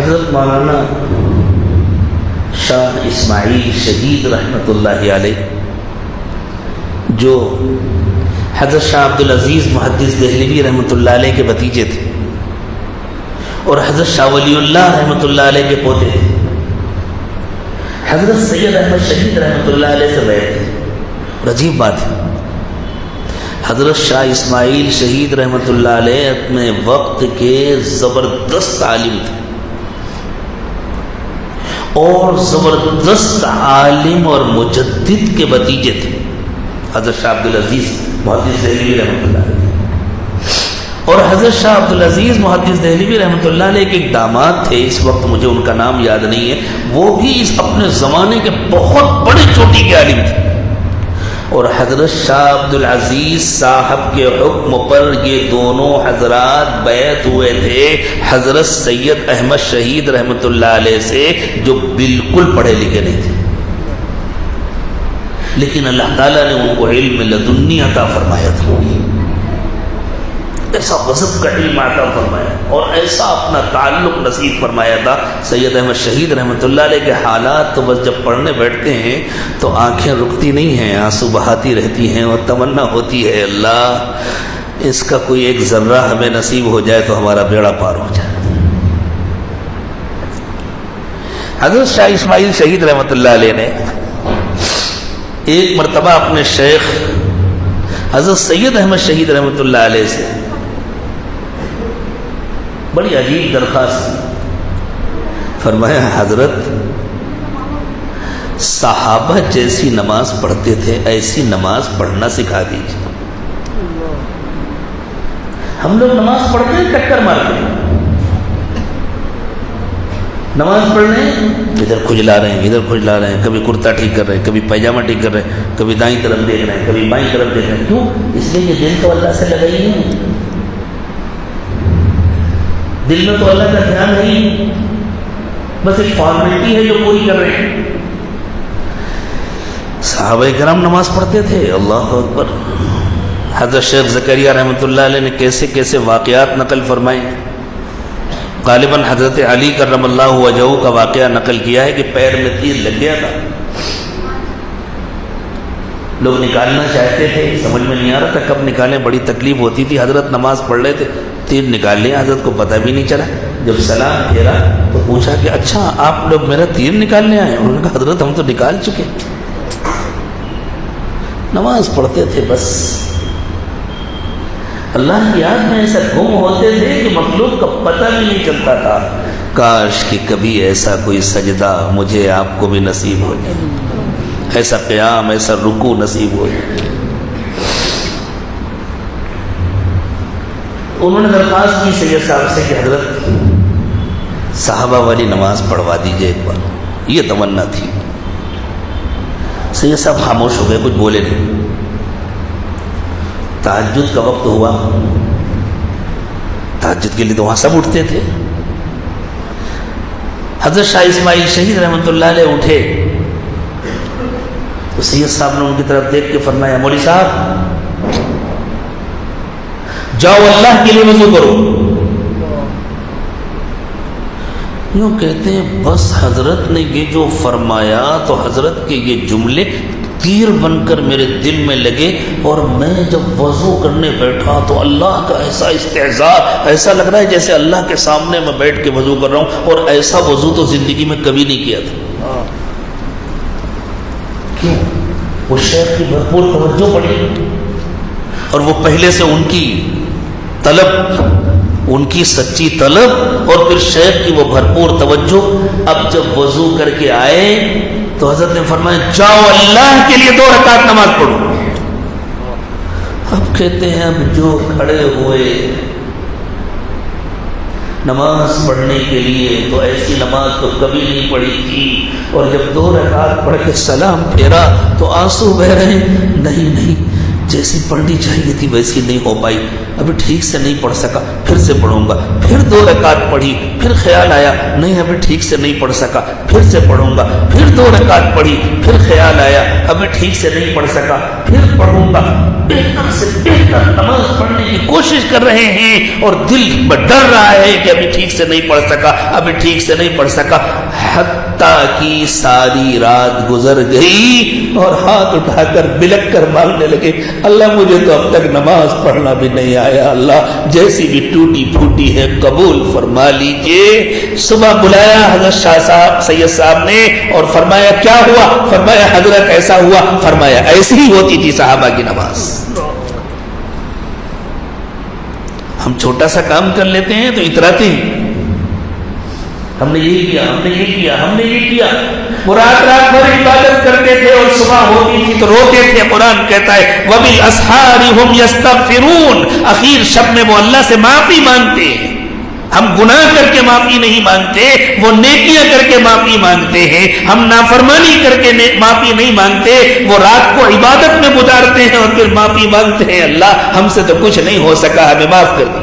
हजरत मौलाना शाह इस्माइल शहीद रहमतुल्लाह अलैह जो हजरत शाह अब्दुल अजीज मुहद्दिस देहलवी रहमतुल्लाह अलैह के भतीजे थे और हजरत शाह वलीउल्लाह रहमतुल्लाह अलैह के पोते थे, हजरत सैयद अहमद शहीद रहमतुल्लाह अलैह से बैठ थे। और अजीब बात है, हजरत शाह इस्माइल शहीद रहमतुल्लाह अलैह अपने वक्त के ज़बरदस्त आलिम थे और ज़बरदस्त आलिम और मुजद्दिद के भतीजे थे हजरत शाह अब्दुल अजीज मुहद्दिस देहलवी रहमतुल्लाह अलैह। और हजरत शाह अब्दुल अजीज मुहद्दिस देहलवी रहमतुल्लाह अलैह के एक दामाद थे, इस वक्त मुझे उनका नाम याद नहीं है, वो भी इस अपने ज़माने के बहुत बड़े चोटी के आलिम थे। और हजरत शाह अब्दुल अजीज साहब के हुक्म पर ये दोनों हजरात बैत हुए थे हजरत सैयद अहमद शहीद रहमतुल्लाह अलैह से, जो बिल्कुल पढ़े लिखे नहीं थे, लेकिन अल्लाह ताला ने उनको इल्म लदुन्नी अता फरमाया था, ऐसा वजब का इल्म अता फरमाया और ऐसा अपना ताल्लुक नसीब फरमाया था। सैयद अहमद शहीद रहमतुल्लाह अलैह के हालात तो बस जब पढ़ने बैठते हैं तो आंखें रुकती नहीं हैं, आंसू बहाती रहती हैं और तमन्ना होती है अल्लाह इसका कोई एक ज़र्रा हमें नसीब हो जाए तो हमारा बेड़ा पार हो जाए। हजरत शाह इस्माइल शहीद रहमतुल्लाह अलैह ने एक मरतबा अपने शेख हजरत सैयद अहमद शहीद रहमतुल्लाह अलैह से बड़ी अजीब दरख्वास्त, फरमाया हजरत सहाबा जैसी नमाज पढ़ते थे ऐसी नमाज पढ़ना सिखा दीजिए। हम लोग नमाज पढ़ते हैं टक्कर मारते हैं, नमाज पढ़ रहे हैं इधर खुजला रहे हैं इधर खुजला रहे हैं, कभी कुर्ता ठीक कर रहे हैं कभी पैजामा ठीक कर रहे हैं, कभी दाईं तरफ देख रहे हैं कभी बाईं तरफ देख रहे हैं, क्यों? इसलिए ये दिल तो अल्लाह से लगा ही नहीं, दिल में तो अल्लाह का ध्यान नहीं, बस एक फॉर्मेलिटी है जो पूरी कर रहे हैं। साहबे किराम नमाज पढ़ते थे, अल्लाह अकबर। हजरत शेख ज़करिया रहमतुल्लाह अलैह ने कैसे कैसे वाक़यात नकल फरमाए, ग़ालिबन हजरत अली करमल्लाहु वजहू का वाक़या नकल किया है कि पैर में तीर लग गया था, लोग निकालना चाहते थे, समझ में नहीं आ रहा था कब निकालें, बड़ी तकलीफ होती थी, हजरत नमाज पढ़ रहे थे तीर निकाल लिया, हजरत को पता भी नहीं चला, जब सलाम फेरा तो पूछा कि अच्छा आप लोग मेरा तीर निकालने आए? उन्होंने कहा हजरत हम तो निकाल चुके, नमाज पढ़ते थे बस अल्लाह की याद में ऐसा गुम होते थे कि मखलूक का पता भी नहीं चलता था। काश कि कभी ऐसा कोई सजदा मुझे आपको भी नसीब हो जाए, ऐसा क़याम ऐसा रुकू नसीब हो जाए। उन्होंने दरख्वास्त की सैयद साहब से कि हजरत साहबा वाली नमाज पढ़वा दीजिए एक बार, ये तमन्ना थी। सैयद साहब खामोश हो गए, कुछ बोले नहीं। तहज्जुद का वक्त हुआ, तहज्जुद के लिए तो वहाँ सब उठते थे। हजरत शाह इस्माइल शहीद रहमतुल्लाह अलैह उठे तो सैयद साहब ने उनकी तरफ देख के फरमाया, मौली साहब जाओ अल्लाह के लिए वज़ू करो। यूँ कहते हैं बस हजरत ने ये जो फरमाया तो हजरत के ये जुमले तीर बनकर मेरे दिल में लगे और मैं जब वज़ू करने बैठा तो अल्लाह का ऐसा इस्तेज़ा, ऐसा लग रहा है जैसे अल्लाह के सामने मैं बैठ के वज़ू कर रहा हूँ, और ऐसा वज़ू तो ज़िंदगी में कभी नहीं किया था। क्यों? वो शेख की भरपूर तवज्जो पड़ी और वो पहले से उनकी तलब, उनकी सच्ची तलब और फिर शेख की वो भरपूर तवज्जो। अब जब वजू करके आए तो हजरत ने फरमाया जाओ अल्लाह के लिए 2 रकात नमाज पढ़ो। अब कहते हैं अब जो खड़े हुए नमाज पढ़ने के लिए तो ऐसी नमाज तो कभी नहीं पढ़ी थी, और जब 2 रकात पढ़ के सलाम फेरा तो आंसू बह रहे, नहीं नहीं जैसी पढ़नी चाहिए थी वैसी नहीं हो पाई, अभी ठीक से नहीं पढ़ सका, फिर से पढ़ूंगा। फिर 2 रकात पढ़ी, फिर ख्याल आया नहीं अभी ठीक से नहीं पढ़ सका, फिर से पढ़ूंगा। फिर 2 रकात पढ़ी, फिर ख्याल आया अभी ठीक से नहीं पढ़ सका, फिर पढ़ूंगा। बेहतर से बेहतर नमाज पढ़ने की कोशिश कर रहे हैं और दिल में डर रहा है कि अभी ठीक से नहीं पढ़ सका, अभी ठीक से नहीं पढ़ सका। हत्ता की सारी रात गुजर गई और हाथ उठाकर बिलक कर मांगने लगे, अल्लाह मुझे तो अब तक नमाज पढ़ना भी नहीं आया, अल्लाह जैसी भी टूटी फूटी है कबूल फरमा लीजिए। सुबह बुलाया हजरत शाह साहब सैयद साहब ने और फरमाया क्या हुआ, फरमाया हजरत ऐसा हुआ, फरमाया ऐसी ही होती थी साहबा की नमाज। हम छोटा सा काम कर लेते हैं तो इतराते हैं, हमने ये किया, हमने ये किया, हमने ये किया। वो रात रात भर इबादत करते थे और सुबह होती थी तो रोते थे। कुरान कहता है वबिल असहारी हुम यस्तगफिरून, आखिर शब में वो अल्लाह से माफी मांगते हैं। हम गुनाह करके माफी नहीं मांगते, वो नेकियां करके माफी मांगते हैं। हम नाफरमानी करके माफी नहीं मांगते, वो रात को इबादत में गुजारते हैं और फिर माफी मांगते हैं, अल्लाह हमसे तो कुछ नहीं हो सका, हमें माफ कर दो।